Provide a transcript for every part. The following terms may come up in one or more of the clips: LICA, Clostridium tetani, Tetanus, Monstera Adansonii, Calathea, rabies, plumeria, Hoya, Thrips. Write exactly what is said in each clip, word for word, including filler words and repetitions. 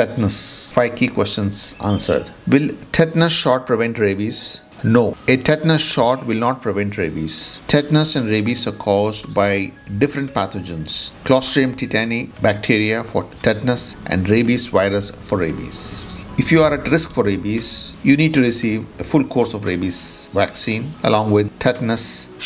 tetanus. Five key questions answered. Will tetanus shot prevent rabies? No, a tetanus shot will not prevent rabies. Tetanus and rabies are caused by different pathogens. Clostridium tetani bacteria for tetanus and rabies virus for rabies. If you are at risk for rabies, you need to receive a full course of rabies vaccine along with tetanus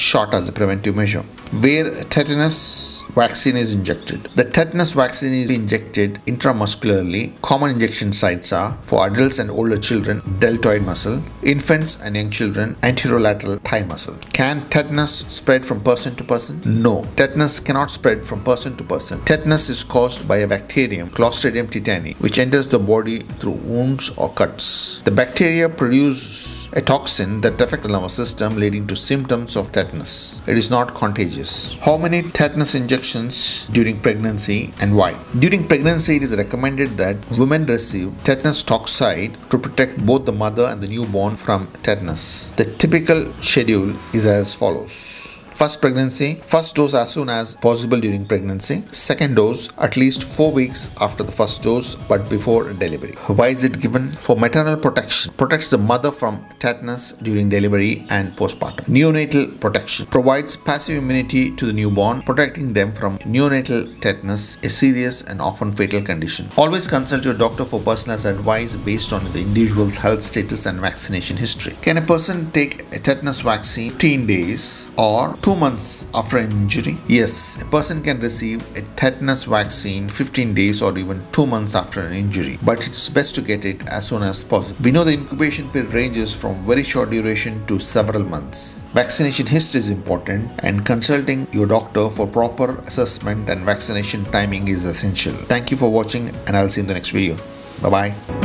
shot as a preventive measure. Where tetanus vaccine is injected. The tetanus vaccine is injected intramuscularly. Common injection sites are for adults and older children, deltoid muscle, infants and young children, anterolateral thigh muscle. Can tetanus spread from person to person? No, tetanus cannot spread from person to person. Tetanus is caused by a bacterium, Clostridium tetani, which enters the body through wounds or cuts. The bacteria produce a toxin that affects the nervous system, leading to symptoms of tetanus. It is not contagious. How many tetanus injections during pregnancy and why? During pregnancy, it is recommended that women receive tetanus toxoid to protect both the mother and the newborn from tetanus. The typical schedule is as follows. First pregnancy, first dose as soon as possible during pregnancy. Second dose, at least four weeks after the first dose but before delivery. Why is it given? For maternal protection. Protects the mother from tetanus during delivery and postpartum. Neonatal protection. Provides passive immunity to the newborn, protecting them from neonatal tetanus, a serious and often fatal condition. Always consult your doctor for personalized advice based on the individual health status and vaccination history. Can a person take a tetanus vaccine fifteen days or two months after an injury? Yes, a person can receive a tetanus vaccine fifteen days or even two months after an injury, but it's best to get it as soon as possible. We know the incubation period ranges from very short duration to several months. Vaccination history is important, and consulting your doctor for proper assessment and vaccination timing is essential. Thank you for watching, and I'll see you in the next video. Bye-bye.